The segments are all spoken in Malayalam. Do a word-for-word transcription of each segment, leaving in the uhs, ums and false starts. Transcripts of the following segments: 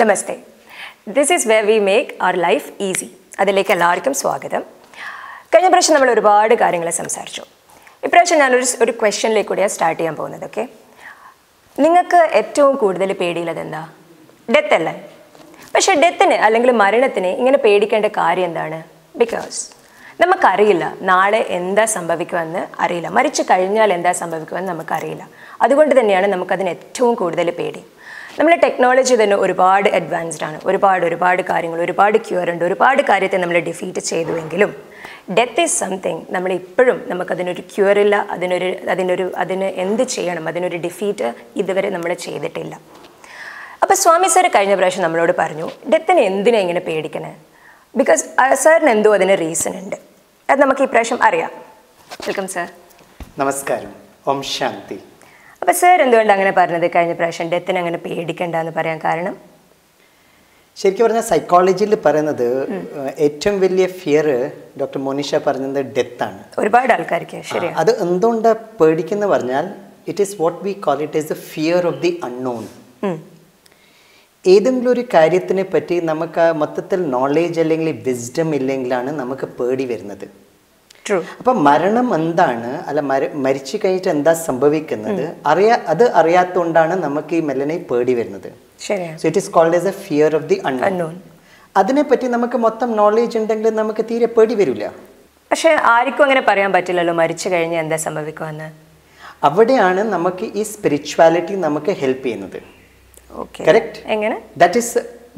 Namaste. This is where we make our life easy. Adilekku ellarkkum swagatham. Kazhinja prasham nammal orupaadu karyangale samsarichu. Ipprasham naan oru question like kudiya start cheyan povunnathu, okay? Ningalkku ettavum kooduthal pediyillathu entha? Death alle. Pakshe death ne allengil maranathine ingane pedikenda karyam endana? Because നമുക്കറിയില്ല നാളെ എന്താ സംഭവിക്കുമെന്ന് അറിയില്ല, മരിച്ചു കഴിഞ്ഞാൽ എന്താ സംഭവിക്കുമെന്ന് നമുക്കറിയില്ല. അതുകൊണ്ട് തന്നെയാണ് നമുക്കതിന് ഏറ്റവും കൂടുതൽ പേടി. നമ്മുടെ ടെക്നോളജി തന്നെ ഒരുപാട് അഡ്വാൻസ്ഡ് ആണ്, ഒരുപാട് ഒരുപാട് കാര്യങ്ങൾ, ഒരുപാട് ക്യൂർ ഉണ്ട്, ഒരുപാട് കാര്യത്തെ നമ്മൾ ഡിഫീറ്റ് ചെയ്തുവെങ്കിലും ഡെത്ത് ഈസ് സംതിങ് നമ്മൾ ഇപ്പോഴും നമുക്കതിനൊരു ക്യൂറില്ല, അതിനൊരു അതിനൊരു അതിന് എന്ത് ചെയ്യണം, അതിനൊരു ഡിഫീറ്റ് ഇതുവരെ നമ്മൾ ചെയ്തിട്ടില്ല. അപ്പോൾ സ്വാമി സാർ കഴിഞ്ഞ പ്രാവശ്യം നമ്മളോട് പറഞ്ഞു ഡെത്തിനെ എന്തിനാണ് ഇങ്ങനെ പേടിക്കണേ? Because സാറിന് എന്തോ അതിന് റീസൺ ഉണ്ട്, അത് നമുക്ക് ഈ പ്രാവശ്യം അറിയാം. Welcome sir. നമസ്കാരം, ഓം ശാന്തി. അപ്പോൾ സാർ എന്തുകൊണ്ട് അങ്ങനെ പറഞ്ഞത് കഴിഞ്ഞ പ്രാവശ്യം ഡെത്തിന് അങ്ങനെ പേടിക്കണ്ടെന്ന് പറയാൻ കാരണം? ശരിക്കും പറഞ്ഞാൽ സൈക്കോളജിയിൽ പറയുന്നത് ഏറ്റവും വലിയ ഫിയർ ഡോക്ടർ മോനിഷ പറഞ്ഞത് ഡെത്താണ് ഒരുപാട് ആൾക്കാർക്ക്. ശരി, അത് എന്തുകൊണ്ട് പേടിക്കുന്നു പറഞ്ഞാൽ it is what we call it is the fear of the unknown. ഏതെങ്കിലും ഒരു കാര്യത്തിനെ പറ്റി നമുക്ക് ആ മൊത്തത്തിൽ നോളേജ് അല്ലെങ്കിൽ വിസ്ഡം ഇല്ലെങ്കിലാണ് നമുക്ക് പേടി വരുന്നത്. അപ്പം മരണം എന്താണ്, അല്ല മരിച്ചു കഴിഞ്ഞിട്ട് എന്താ സംഭവിക്കുന്നത് അറിയാ അത് അറിയാത്തതുകൊണ്ടാണ് നമുക്ക് ഈ മെല്ലനെ പേടി വരുന്നത്. So it is called as a fear of the unknown. അതിനെപ്പറ്റി നമുക്ക് മൊത്തം നോളേജ് ഉണ്ടെങ്കിൽ നമുക്ക് തീരെ പേടി വരില്ല. പക്ഷെ ആർക്കും അങ്ങനെ പറയാൻ പറ്റില്ലല്ലോ മരിച്ചു കഴിഞ്ഞാൽ എന്താ സംഭവിക്കുമെന്ന്. അവിടെയാണ് നമുക്ക് ഈ സ്പിരിച്വാലിറ്റി നമുക്ക് ഹെൽപ്പ് ചെയ്യുന്നത്. Okay. Correct? Engane? That is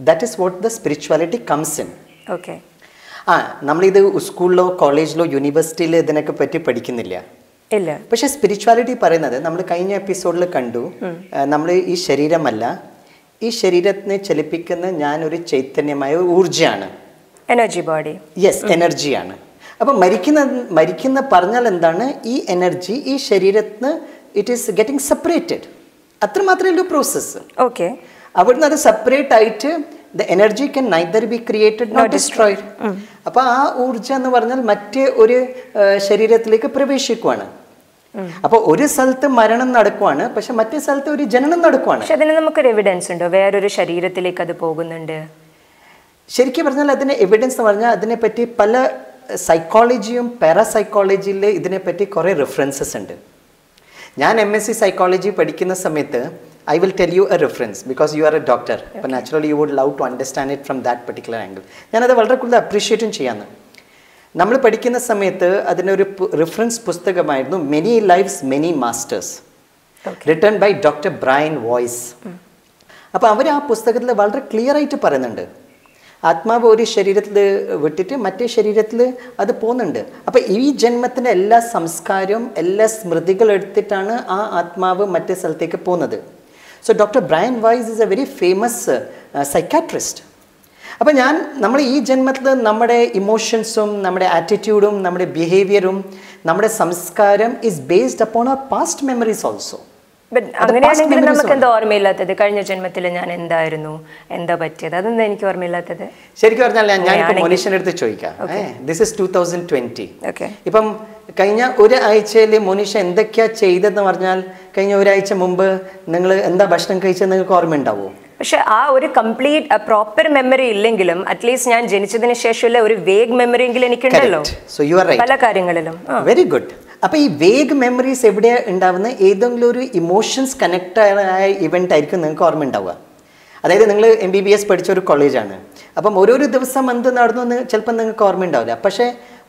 that is what the spirituality comes in. Okay. ആ നമ്മളിത് സ്കൂളിലോ കോളേജിലോ യൂണിവേഴ്സിറ്റിയിലോ ഇതിനൊക്കെ പറ്റി പഠിക്കുന്നില്ല ഇല്ല. പക്ഷെ സ്പിരിച്വാലിറ്റി പറയുന്നത് നമ്മൾ കഴിഞ്ഞ എപ്പിസോഡിൽ കണ്ടു, നമ്മൾ ഈ ശരീരമല്ല, ഈ ശരീരത്തിനെ ചലിപ്പിക്കുന്ന ഞാനൊരു ചൈതന്യമായ ഊർജ്ജമാണ്, എനർജി ബോഡി. യെസ്, എനർജിയാണ്. അപ്പം മരിക്കുന്ന മരിക്കുന്ന പറഞ്ഞാൽ എന്താണ്, ഈ എനർജി ഈ ശരീരത്തിന് ഇറ്റ് ഈസ് ഗെറ്റിംഗ് സെപ്പറേറ്റഡ്, അത്ര മാത്രമേ ഉള്ളൂ പ്രോസസ്സ്. ഓക്കെ, അവിടുന്ന് അത് സെപ്പറേറ്റ് ആയിട്ട് the energy can neither be created nor destroyed. അപ്പോൾ ആ ഊർജ്ജം എന്ന് പറഞ്ഞാൽ മറ്റേ ഒരു ശരീരത്തിലേക്ക് പ്രവേശിക്കുവാണ്. അപ്പോൾ ഒരു സ്ഥലത്ത് മരണം നടക്കുവാണ്, പക്ഷെ മറ്റേ സ്ഥലത്ത് ഒരു ജനനം നടക്കുവാണ്. പക്ഷെ അതിന് നമുക്കൊരു എവിഡൻസ് ഉണ്ടോ വേറൊരു ശരീരത്തിലേക്ക് അത് പോകുന്നുണ്ട്? ശരിക്കും പറഞ്ഞാൽ അതിന് എവിഡൻസ് എന്ന് പറഞ്ഞാൽ അതിനെപ്പറ്റി പല സൈക്കോളജിയും പാരാസൈക്കോളജിയിൽ ഇതിനെപ്പറ്റി കുറേ റെഫറൻസസ് ഉണ്ട്. ഞാൻ എം എസ് സി സൈക്കോളജി പഠിക്കുന്ന സമയത്ത് I will tell you a reference because you are a doctor. അപ്പോൾ naturally you would love to understand it from that particular angle. ഞാനത് വളരെ കൂടുതൽ അപ്രീഷിയേറ്റും ചെയ്യാന്ന്. നമ്മൾ പഠിക്കുന്ന സമയത്ത് അതിനൊരു റെഫറൻസ് പുസ്തകമായിരുന്നു many lives many masters, written by doctor Brian Weiss. അപ്പോൾ അവർ ആ പുസ്തകത്തിൽ വളരെ ക്ലിയർ ആയിട്ട് പറയുന്നുണ്ട് ആത്മാവ് ഒരു ശരീരത്തിൽ വിട്ടിട്ട് മറ്റേ ശരീരത്തിൽ അത് പോകുന്നുണ്ട്. അപ്പോൾ ഈ ജന്മത്തിൻ്റെ എല്ലാ സംസ്കാരവും എല്ലാ സ്മൃതികളും എടുത്തിട്ടാണ് ആ ആത്മാവ് മറ്റേ സ്ഥലത്തേക്ക് പോകുന്നത്. So doctor Brian Weiss is a very famous psychiatrist. അപ്പോൾ ഞാൻ നമ്മൾ ഈ ജന്മത്തിൽ നമ്മുടെ ഇമോഷൻസും നമ്മുടെ ആറ്റിറ്റ്യൂഡും നമ്മുടെ ബിഹേവിയറും നമ്മുടെ സംസ്കാരം is based upon our past memories also. അങ്ങനെയാണെങ്കിൽ നമുക്ക് എന്താ ഓർമ്മയില്ലാത്തത്, കഴിഞ്ഞ ജന്മത്തിൽ ഞാൻ എന്തായിരുന്നു, എന്താ പറ്റിയത്, അതൊന്നും എനിക്ക് ഓർമ്മയില്ലാത്തത്. ശരിക്കും പറഞ്ഞാൽ ഞാൻ മോനിഷയുടെ അടുത്ത് ചോദിക്കാം, this is two thousand twenty. ഇപ്പം കഴിഞ്ഞ ഒരാഴ്ചയിൽ മോനിഷ എന്തൊക്കെയാ ചെയ്തതെന്ന് പറഞ്ഞാൽ കഴിഞ്ഞ ഒരാഴ്ച മുമ്പ് നിങ്ങൾ എന്താ ഭക്ഷണം കഴിച്ചത് നിങ്ങൾക്ക് ഓർമ്മ ഉണ്ടാവോ? പക്ഷെ ആ ഒരു കംപ്ലീറ്റ് പ്രോപ്പർ മെമ്മറി ഇല്ലെങ്കിലും അറ്റ്ലീസ്റ്റ് ഞാൻ ജനിച്ചതിന് ശേഷമുള്ള ഒരു വേഗ് മെമ്മറി എങ്കിലും എനിക്കുണ്ടല്ലോ പല കാര്യങ്ങളിലും. Very good. അപ്പോൾ ഈ വേഗ് മെമ്മറീസ് എവിടെയാണ് ഉണ്ടാവുന്ന, ഏതെങ്കിലും ഒരു ഇമോഷൻസ് കണക്റ്റായ ഇവൻ്റ് ആയിരിക്കും നിങ്ങൾക്ക് ഓർമ്മ ഉണ്ടാവുക. അതായത് നിങ്ങൾ എം ബി ബി എസ് പഠിച്ച ഒരു കോളേജാണ്, അപ്പം ഓരോരോ ദിവസം എന്ത് നടന്നു എന്ന് ചിലപ്പോൾ നിങ്ങൾക്ക് ഓർമ്മ ഉണ്ടാവില്ല. പക്ഷേ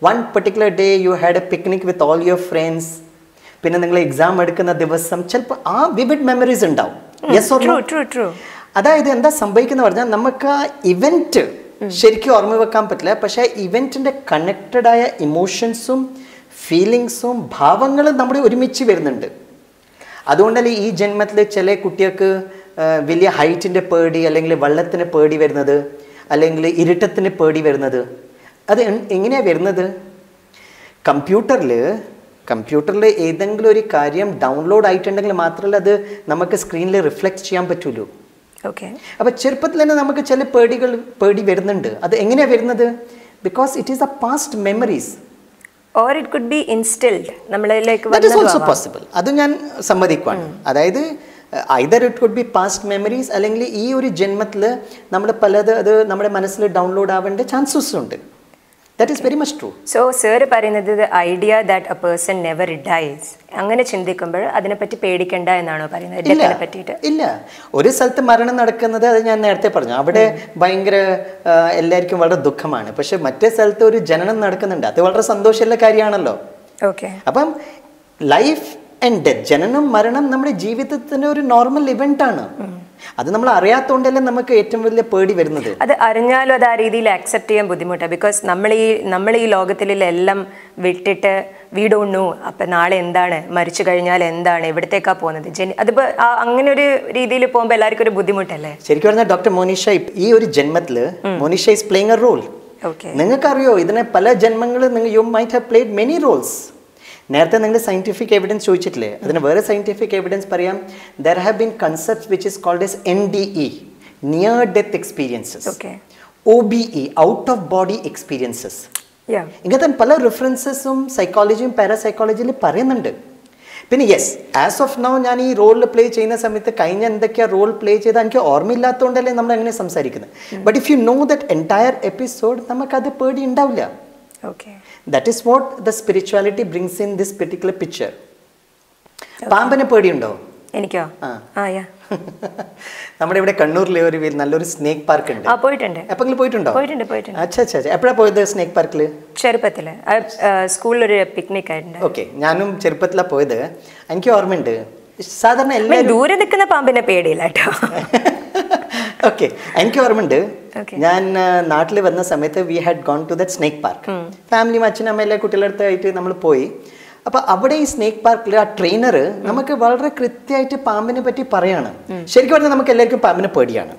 one particular day you had a picnic with all your friends, പിന്നെ നിങ്ങൾ എക്സാം എടുക്കുന്ന ദിവസം ചിലപ്പോൾ ആ വിവിഡ് മെമ്മറീസ് ഉണ്ടാവും. Yes or no? അതായത് എന്താ സംഭവിക്കുന്നത് പറഞ്ഞാൽ നമുക്ക് ആ ഇവൻറ്റ് ശരിക്കും ഓർമ്മ വെക്കാൻ പറ്റില്ല, പക്ഷേ ഇവൻറ്റിൻ്റെ കണക്റ്റഡായ ഇമോഷൻസും ഫീലിങ്സും ഭാവങ്ങളും നമ്മുടെ ഒരുമിച്ച് വരുന്നുണ്ട്. അതുകൊണ്ടല്ലേ ഈ ജന്മത്തിൽ ചില കുട്ടികൾക്ക് വലിയ ഹൈറ്റിൻ്റെ പേടി, അല്ലെങ്കിൽ വെള്ളത്തിന് പേടി വരുന്നത്, അല്ലെങ്കിൽ ഇരുട്ടത്തിന് പേടി വരുന്നത്. അത് എങ്ങനെയാണ് വരുന്നത്? കമ്പ്യൂട്ടറിൽ കമ്പ്യൂട്ടറിൽ ഏതെങ്കിലും ഒരു കാര്യം ഡൗൺലോഡ് ആയിട്ടുണ്ടെങ്കിൽ മാത്രമല്ല അത് നമുക്ക് സ്ക്രീനിൽ റിഫ്ലക്റ്റ് ചെയ്യാൻ പറ്റുള്ളൂ. ഓക്കെ, അപ്പോൾ ചെറുപ്പത്തിൽ തന്നെ നമുക്ക് ചില പേടികൾ പേടി വരുന്നുണ്ട്. അത് എങ്ങനെയാണ് വരുന്നത്? Because it is the past memories. Or it could be instilled. That is also possible. അത് ഞാൻ സമ്മതിക്കുവാണ്. അതായത് either it could be past memories, allengil ee oru janmathil nammal paladu adu nammade manassile download avanda chances undu. That is very much true. So sir parayunnathu the idea that a person never dies angane chindikkumbal adine patti pedikenda ennano parayunnathu deathine pattite illa oru salathu maranam nadakkunnathu adu njan nerathe paranju avade bayangara ellarikkum valare dukhamana pakshe matte salathu oru jananam nadakkunnundu adu valare sandoshalla karyaanallo. Okay. Appam life and death, jananam maranam nammade jeevithathinte oru normal event aanu. That's why we have to purdy. That's accept because we don't know what is. Doctor Monisha is playing a role. Okay. You might have played many roles. Scientific evidence. Scientific evidence there have been concepts which is called as N D E, near death experiences. Okay. O B E, out of body experiences. Yeah. Ingatan pala references um psychology and parapsychology le parayanundu. Pine yes, as of now nani role play cheyna samitha kayna endakya role play cheyda anke ormillatondale nammal angane samsarikkunnu. But if you know that entire episode namakade pedi undavilla. Okay. That is what the spirituality brings in this particular picture. Pampane pedi undo? Enikku. Ah yeah. Nammade ivide Kannur le oru nalloru snake park undu. Ah poyittunde. Appengil poyittundo? Poyittunde poyittunde. Acha acha. Eppora poyathu snake park le? Cherupathile. School oru picnic aayittunde. Okay. Nanum cherupathila poyathu. Enakku orma undu. Sadharana ella doore nikkuna pampine pediyilla ട്ടോ. Okay. Enakku orma undu. Okay. We had gone to that snake park. Hmm. Family match na mele kutilartha ite namal poi. Appa abade snake park le a trainer namak valra kritya ite paamine patti parayana. Sherikku varna namak ellarku paamine pediyana.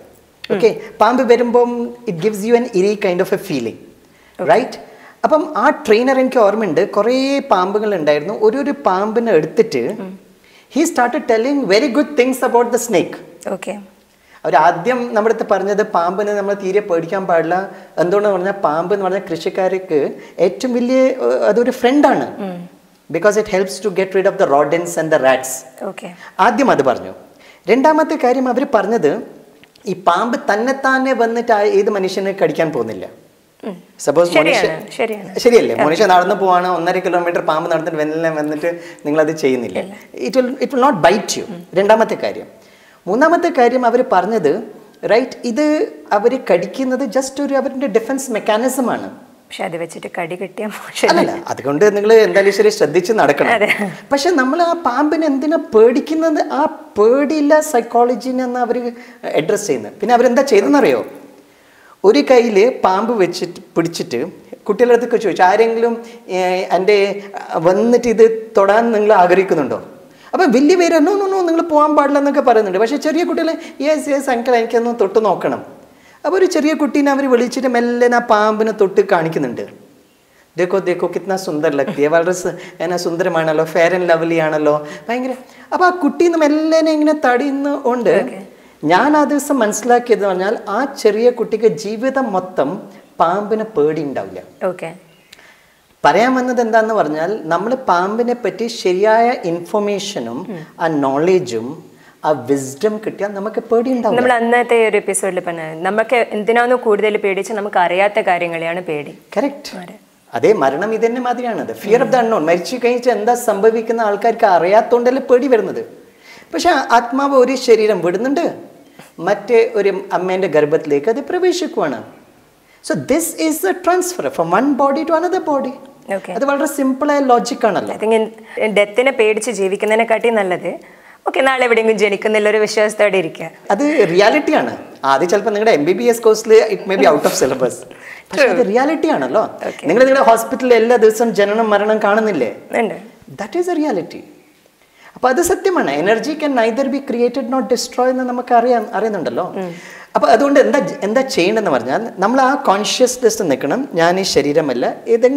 Okay. Paambe verumbom it gives you an eerie kind of a feeling. Okay. Right? Appam a trainer enke ormunde kore paambugal undairunu oru oru paambine eduthittu he started telling very good things about the snake. Okay. Our Adyam number the Parana the Pamban and Namma Theria Perdicam Padla, and then Pamban or the Krishikarik, et mille friend on because it helps to get rid of the rodents and the rats. Okay. Adyam Adabarno. Rendamata Karim Avri Parnada, I Pamb Tanatane Vanata either Manishan Kadikan Ponilla. Suppose Monisha Sheria, Monisha Arna Puana, on the kilometer Pamban and Venilla Ningla the Chainilla. It will it will not bite you. Rendamata Karim. Munamata Karim Avari Parnadu, right? Either Avari Kadikin, just to a defense mechanism. Shadavachita Kadikatia. Adakunda and the Lishari Shadichin Adakana. Pasha Namala, Pampin and then a Perdikin and a Perdila psychology and Avari address in the Pinavrenda Chedenario. Urikaile, Pambu which it pudichitu, Kutila the Kuchu, Iranglum, and a one that the Todan Nangla Agrikundo. But Willie Vera, no, no, no, no, no, no, no, no, no, no, no, no, no, no, no, no, no, no, no, no, no, ചെറിയ no, no, no, no, no, പാമ്പിന no, കാണിക്കുന്നുണ്ട് no, no, no, no, no, no, no, no, no, no, no, no, no, no, Parayamanadandana Varnal, Namla Pambine Peti Shariaya information, a knowledge, a wisdom Kitia, Namaka Perdin. Namlana episode Lipana, Namaka Intinano Kudel Pedich and Namakariata Karingaliana Pedi. Correct. Are they Maranami then Madriana? The fear of the unknown, Marichika and the Sambavik and Alkar Karia Tondel Perdi Vernade. Pasha Atma Uri Sheridan Budananda Mate Urim Amanda Garbat Leka, the Pravishikwana. So this is the transfer from one body to another body. Okay. That's very simple logic. I think in death, in a paid to J V can cut in another. Okay, now everything in Jenny can never wish us that Erika. That's reality. Adi Chalpanga M B B S course, it may be out of syllabus. But the reality is not. Okay. You know, hospital, there is some general Maranan Kananille. That is a reality. But the Satimana energy can neither be created nor destroyed in the Namakari Arenandalo. Now, that's the chain. We have consciousness. We have to be in the body. So,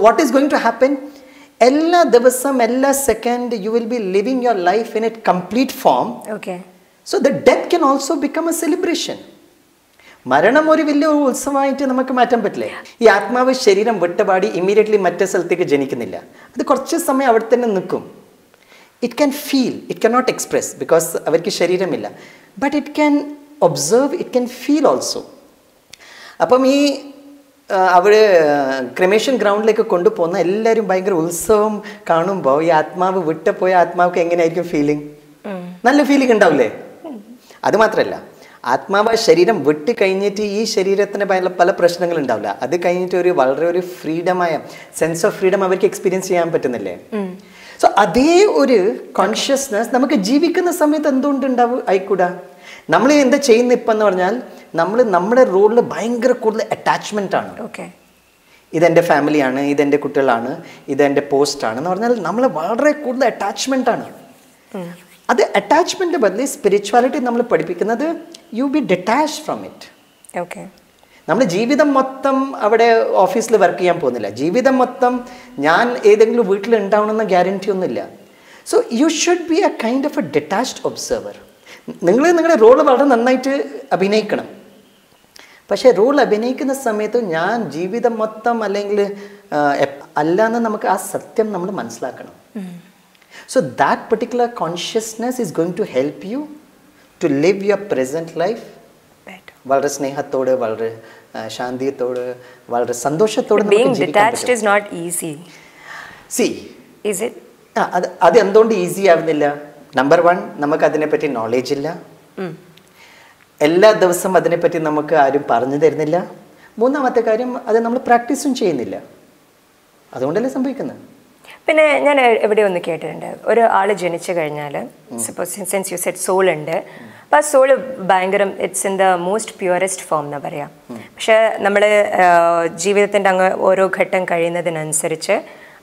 what is going to happen? എല്ലാ ദിവസം എല്ലാ second you will be living your life in it complete form. Okay, so the death can also become a celebration. മരണം ഒരു വലിയ ഉത്സവമായിട്ട് നമുക്ക് മാറ്റാൻ പറ്റില്ലേ? ഈ ആത്മാവ് ശരീരം വിട്ടുപാടി ഇമ്മീഡിയറ്റ്ലി മറ്റേ സ്ഥലത്തേക്ക് ജനിക്കുന്നില്ല. അത് കുറച്ച് സമയം അവിടെ തന്നെ നിൽക്കും. It can feel, it can not express because അവർക്ക് ശരീരമില്ല. But it can observe, it can feel also. അപ്പം ഈ അവിടെ ക്രിമേഷൻ ഗ്രൗണ്ടിലേക്ക് കൊണ്ടുപോകുന്ന എല്ലാവരും ഭയങ്കര ഉത്സവം കാണുമ്പോൾ ഈ ആത്മാവ് വിട്ടു പോയ ആത്മാവ്ക്ക് എങ്ങനെയായിരിക്കും ഫീലിംഗ്? നല്ല ഫീലിംഗ് ഉണ്ടാവില്ലേ? അതുമാത്രമല്ല, ആത്മാവ് ശരീരം വിട്ട് കഴിഞ്ഞിട്ട് ഈ ശരീരത്തിന് പല പല പ്രശ്നങ്ങളുണ്ടാവില്ല. അത് കഴിഞ്ഞിട്ട് ഒരു വളരെ ഒരു ഫ്രീഡമായ സെൻസ് ഓഫ് ഫ്രീഡം അവർക്ക് എക്സ്പീരിയൻസ് ചെയ്യാൻ പറ്റുന്നില്ലേ? സോ അതേ ഒരു കോൺഷ്യസ്നെസ് നമുക്ക് ജീവിക്കുന്ന സമയത്ത് എന്തുകൊണ്ട് ഉണ്ടാവും ആയിക്കൂടാ? നമ്മൾ എന്താ ചെയ്യുന്ന ഇപ്പം എന്ന് പറഞ്ഞാൽ നമ്മൾ നമ്മുടെ റോളിൽ ഭയങ്കര കൂടുതൽ അറ്റാച്ച്മെൻ്റ് ആണ്. ഓക്കെ, ഇതെൻ്റെ ഫാമിലിയാണ്, ഇതെൻ്റെ കുട്ടികളാണ്, ഇതെൻ്റെ പോസ്റ്റാണെന്ന് പറഞ്ഞാൽ നമ്മൾ വളരെ കൂടുതൽ അറ്റാച്ച്മെൻ്റ് ആണ്. അത് അറ്റാച്ച്മെൻ്റ് ബദലി സ്പിരിച്വാലിറ്റി നമ്മൾ പഠിപ്പിക്കുന്നത് you be detach from it. Okay, നമ്മൾ ജീവിതം മൊത്തം അവിടെ ഓഫീസിൽ വർക്ക് ചെയ്യാൻ പോകുന്നില്ല. ജീവിതം മൊത്തം ഞാൻ ഏതെങ്കിലും വീട്ടിൽ ഉണ്ടാവണമെന്ന ഗ്യാരണ്ടി ഒന്നുമില്ല. So you should be a kind of a detached observer. നിങ്ങൾ നിങ്ങളുടെ റോൾ വളരെ നന്നായിട്ട് അഭിനയിക്കണം. പക്ഷേ റോൾ അഭിനയിക്കുന്ന സമയത്ത് ഞാൻ ജീവിതം മൊത്തം അല്ലെങ്കിൽ അല്ലാന്ന് നമുക്ക് ആ സത്യം നമ്മൾ മനസ്സിലാക്കണം. So that particular consciousness is going to help you to live your present life better. Valra snehathode, valra shanthiyatode, valra santoshathode. Being detached is not easy. See, is it? Ad endond easy avunilla. Number one, namak adine patti knowledge illa. Ella divasam adine patti namak aarum paranju therunilla. Moonamathe karyam adu nammal practice um cheyyunnilla. Adondalla sambhavikkunnu. പിന്നെ ഞാൻ എവിടെ ഒന്ന് കേട്ടിട്ടുണ്ട്, ഒരു ആൾ ജനിച്ചു കഴിഞ്ഞാൽ suppose since you said soul ഉണ്ട്, അപ്പം ആ സോൾ ഭയങ്കര it's in the most purest form എന്ന് പറയാം. പക്ഷെ നമ്മൾ ജീവിതത്തിൻ്റെ അങ്ങ് ഓരോ ഘട്ടം കഴിയുന്നതിനനുസരിച്ച്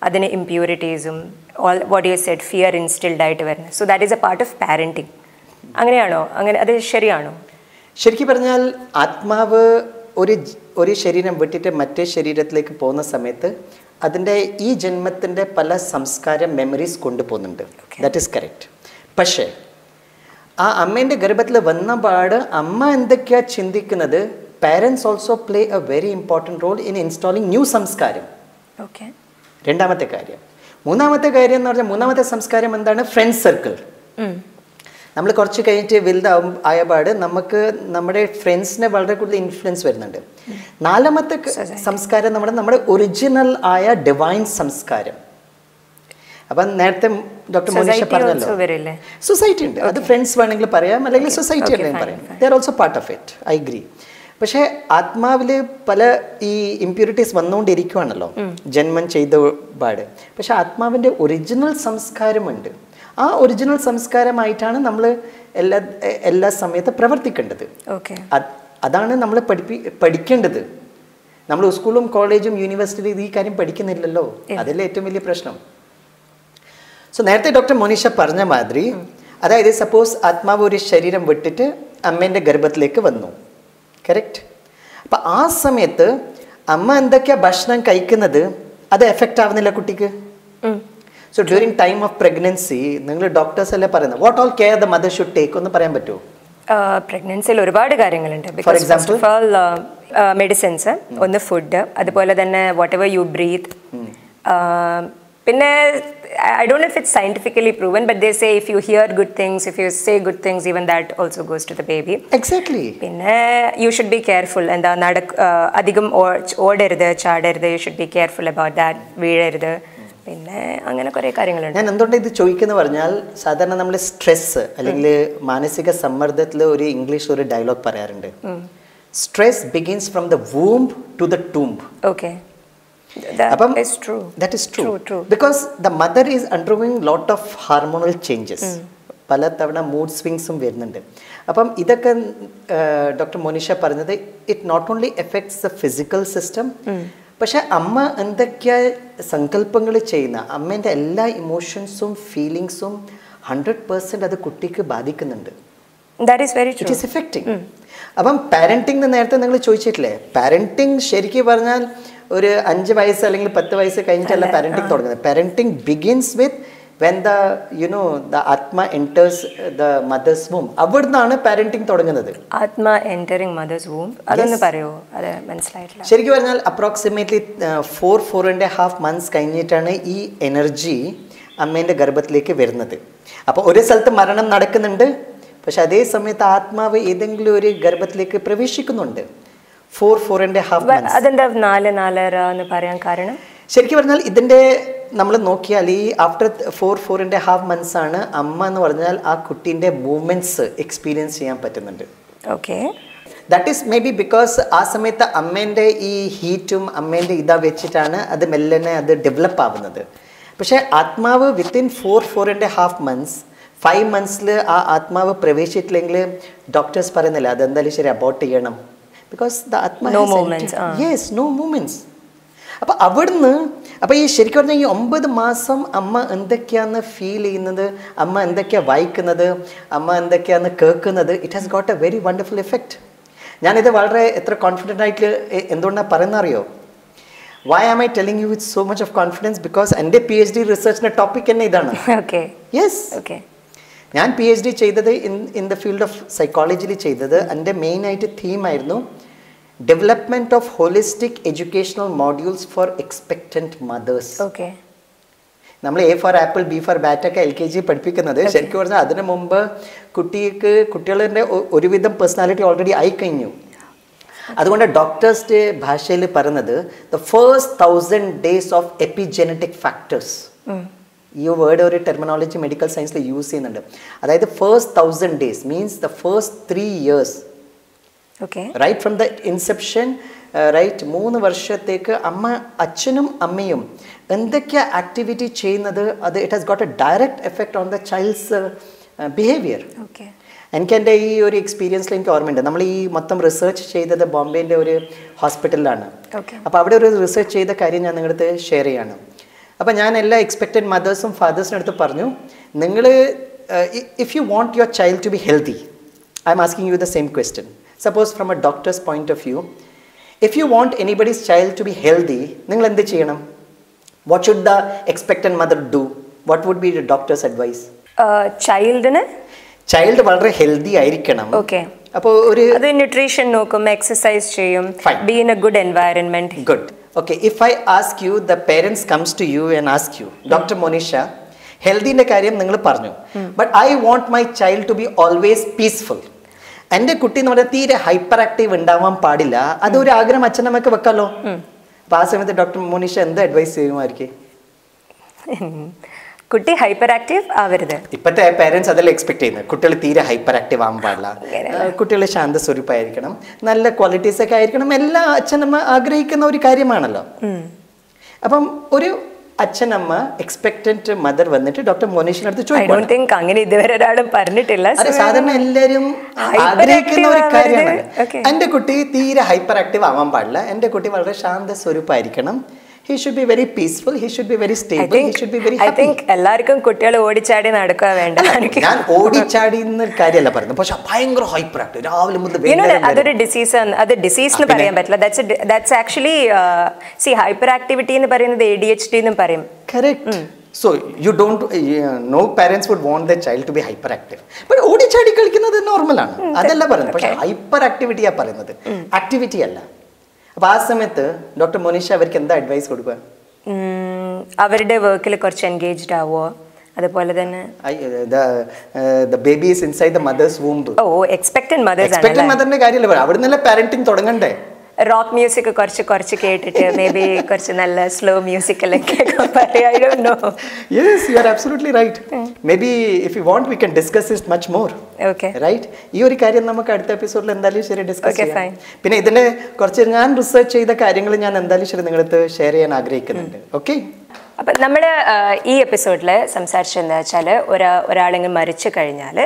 അതിന് ഇംപ്യൂരിറ്റീസും all what you said fear instilled ആയിട്ട് വരുന്നത്. So that is a part of parenting. അങ്ങനെയാണോ? അങ്ങനെ അത് ശരിയാണോ? ശരിക്കും പറഞ്ഞാൽ ആത്മാവ് ഒരു ഒരു ശരീരം വിട്ടിട്ട് മറ്റേ ശരീരത്തിലേക്ക് പോകുന്ന സമയത്ത് അതിൻ്റെ ഈ ജന്മത്തിൻ്റെ പല സംസ്കാര മെമ്മറീസ് കൊണ്ടുപോകുന്നുണ്ട്. That is correct. പക്ഷേ ആ അമ്മേൻ്റെ ഗർഭത്തിൽ വന്ന പാട് അമ്മ എന്തൊക്കെയാണ് ചിന്തിക്കുന്നത്, parents also play a very important role in installing new സംസ്കാരം. ഓക്കെ, രണ്ടാമത്തെ കാര്യം. മൂന്നാമത്തെ കാര്യം എന്ന് പറഞ്ഞാൽ മൂന്നാമത്തെ സംസ്കാരം എന്താണ്? Friend circle. നമ്മൾ കുറച്ച് കഴിഞ്ഞിട്ട് വലുതാവും ആയ പാട് നമുക്ക് നമ്മുടെ ഫ്രണ്ട്സിനെ വളരെ കൂടുതൽ ഇൻഫ്ലുവൻസ് വരുന്നുണ്ട്. നാലാമത്തെ സംസ്കാരം നമ്മുടെ നമ്മുടെ ഒറിജിനൽ ആയ ഡിവൈൻ സംസ്കാരം. അപ്പം നേരത്തെ ഡോക്ടർ മോനിഷ പറഞ്ഞല്ലോ, സൊസൈറ്റി ഉണ്ട്. അത് ഫ്രണ്ട്സ് വേണമെങ്കിൽ പറയാം, അല്ലെങ്കിൽ സൊസൈറ്റി വേണമെങ്കിൽ പറയാം. They are also part of it. I agree. പക്ഷേ ആത്മാവിൽ പല ഈ ഇംപ്യൂരിറ്റീസ് വന്നുകൊണ്ടിരിക്കുകയാണല്ലോ ജന്മം ചെയ്ത പാട്. പക്ഷെ ആത്മാവിൻ്റെ ഒറിജിനൽ സംസ്കാരമുണ്ട്. ആ ഒറിജിനൽ സംസ്കാരമായിട്ടാണ് നമ്മൾ എല്ലാ എല്ലാ സമയത്ത് പ്രവർത്തിക്കേണ്ടത്. ഓക്കെ, അതാണ് നമ്മൾ പഠിപ്പി പഠിക്കേണ്ടത്. നമ്മൾ സ്കൂളും കോളേജും യൂണിവേഴ്സിറ്റിയും ഈ കാര്യം പഠിക്കുന്നില്ലല്ലോ. അതല്ലേ ഏറ്റവും വലിയ പ്രശ്നം. സോ നേരത്തെ ഡോക്ടർ മോനിഷ പറഞ്ഞ മാതിരി, അതായത് സപ്പോസ് ആത്മാവ് ഒരു ശരീരം വിട്ടിട്ട് അമ്മേൻ്റെ ഗർഭത്തിലേക്ക് വന്നു, കറക്റ്റ്? അപ്പം ആ സമയത്ത് അമ്മ എന്തൊക്കെയാണ് ഭക്ഷണം കഴിക്കുന്നത്, അത് എഫക്റ്റ് ആവുന്നില്ല കുട്ടിക്ക്. So during time of pregnancy നിങ്ങൾ ഡോക്ടേഴ്സ് എല്ലാം പറയുന്നത് what all care the mother should take ഒന്ന് പറയാൻ പറ്റുമോ? പ്രഗ്നൻസിയിൽ ഒരുപാട് കാര്യങ്ങളുണ്ട്. ഫോർ എക്സാമ്പിൾ മെഡിസിൻസ്, ഒന്ന് ഫുഡ്, അതുപോലെ തന്നെ വാട്ട് എവർ യു ബ്രീത്ത്. പിന്നെ I don't know if it's scientifically proven, but they say if you hear good things, if you say good things, even that also goes to the baby. Exactly. പിന്നെ യു ഷുഡ് ബി കെയർഫുൾ. എന്താ നടക്ക് അധികം ഓടരുത്, ചാടരുത്. You should be careful about that. വീഴരുത്. പിന്നെ അങ്ങനെ കുറേ കാര്യങ്ങളുണ്ട്. ഞാൻ എന്തുകൊണ്ട് ഇത് ചോദിക്കുന്നു പറഞ്ഞാൽ, സാധാരണ നമ്മൾ സ്ട്രെസ് അല്ലെങ്കിൽ മാനസിക സമ്മർദ്ദത്തിൽ ഒരു ഇംഗ്ലീഷ് ഒരു ഡയലോഗ് പറയാറുണ്ട്, stress begins from the womb to the tomb. Okay, അപ്പം that is true because the mother is undergoing lot of hormonal changes. പല തവണ മൂഡ് സ്വിങ്സും വരുന്നുണ്ട്. അപ്പം ഇതൊക്കെ ഡോക്ടർ മോനിഷ പറഞ്ഞത് it not only affects the physical system, പക്ഷെ അമ്മ എന്തൊക്കെയാണ് സങ്കല്പങ്ങൾ ചെയ്യുന്ന, അമ്മേൻ്റെ എല്ലാ ഇമോഷൻസും ഫീലിങ്സും ഹൺഡ്രഡ് പെർസെൻറ്റ് അത് കുട്ടിക്ക് ബാധിക്കുന്നുണ്ട്. That is very true. It is affecting. Mm. Now, parenting is Parenting Parenting Parenting begins with when the, you know, the Atma enters the mother's womb. Parenting Atma entering mother's womb. Yes. That's approximately uh, four, four and a half months this energy is But at that time, the Atma will enter into Four, four and a half months. But that's why four, four and a half months. After four, four and a half months, Amma movements experience. Okay. That is maybe because at that time, the heat and develop. But Atma within four, four and a half months, Five months le a atma va praveshitlengle doctors paranilla adandali sheri abort cheyanam because the atma no has movements uh. yes no movements appo avarnu appo ee sheriku parna ee nine maasam amma endakiyana feel cheynadu amma endakya vaikkunnathu amma endakiyana kekkunnathu it has got a very wonderful effect njan idu valare etra confident aayittu endonna parana ariyo why am I telling you with so much of confidence because ende PhD research na topic enna idana okay yes okay I have PhD in, in the field of psychology and the main theme is development of holistic educational modules for expectant mothers. Okay. We have A for apple, B for beta, L K G, P T K. We have personality already. That's why doctors say the first thousand days of epigenetic factors. Mm. This word or terminology medical science le use cheynundu. That is the first thousand days means the first three years. Okay. Right from the inception, uh, right? Moonu varshathekku amma achanum ammayum endakya activity cheynadu adu it has got a direct effect on the child's uh, uh, behavior. Okay. And can I your experience like government? Nammal ee mottham research cheyidathu Bombay inde oru hospital aanu. Okay. Appo avade oru research cheyida karyam njan ningalde share cheyanu. Now, I expected mothers and fathers to if you want your child to be healthy, I am asking you the same question. Suppose from a doctor's point of view, if you want anybody's child to be healthy, what should the expectant mother do? What would be the doctor's advice? Uh, child? Child is healthy. Okay. That's nutrition, exercise, fine. Be in a good environment. Good. Okay, if I ask you, the parents comes to you and ask you, Doctor Monisha, healthy ne karyam ningal parnu. But I want my child to be always peaceful. And the kutti nora theere hyperactive undavam paadilla. Adu oru agram achanamakku vakkalo. Paasam the Doctor Monisha endu advice seyyum arke. Kutti hyperactive avarudhu. Ippathe parents adala expect cheyyunnu. Kuttile theere hyperactive avan paadilla. Kuttile shanta swarupa irikkanam. Nalla qualities okke irikkanam. Ella achanamma aagrahikkunna oru karyamanallo. Appam oru achanamma expectant mother vannittu Doctor Monishine aduthu choyikku. I don't think angane idivare oru parnittilla. Are sadharana ellarum aagrahikkunna oru karyamanu. Ende kutti theere hyperactive avan paadilla. Ende kutti valare shanta swarupa irikkanam. He should be very peaceful, he should be very stable, think, he should be very happy. I think everyone kuttiyalu odichadi nadukka venda anukku. Naan odichadi enna karyalla parayunnu. Pakshe bhayangara hyperactive. Raavile muddu venna. You know that other disease and other disease nu parayan pattilla. That's a, that's actually uh, see hyperactivity nu parayunnathu A D H D nu parayum. Correct. Mm. So you don't uh, no parents would want their child to be hyperactive. But odichadi kalikkunnathu normal aanu. Adalla parayunnu. Pakshe hyperactivity ah parayunnathu. Activity alla. Doctor Monisha, what advice do you give? They are engaged in work. The baby is inside the mother's womb. Oh, expectant mothers. Expectant mother is parenting. Rock music, maybe slow music. I don't know. Yes, you are absolutely right. Maybe if you want, we can discuss this much more. Okay. Right? This is the episode we discuss. Okay, fine. I will share the Okay? In episode, we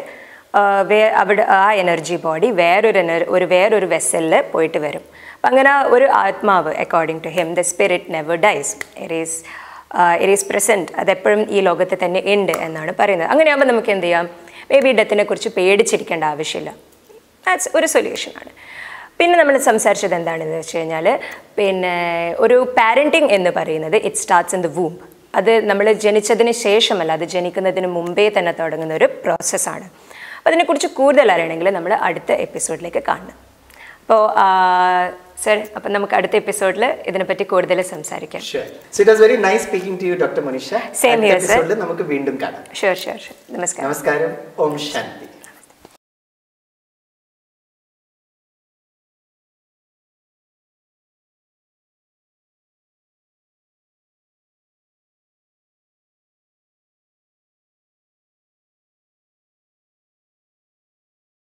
Uh, where our energy body, where or another, where or vessel le point verum. Pangana oru atma, according to him, the spirit never dies. It is, uh, it is present. That perum e logathe thanne end ennaanu parayunnu. Angane avva namukku endiyam baby death ne kurichu pedichirikenda avashyamilla. That's a solution. Then we will discuss what parenting is. It starts in the womb. That is why we have a process. We will see the episode in the Sir, we will discuss this episode in Sure. So it was very nice speaking to you, Doctor Monisha. Same here, sir. We will see you in the next episode. Sure, sure. Namaskaram. Namaskaram. Om Shanti.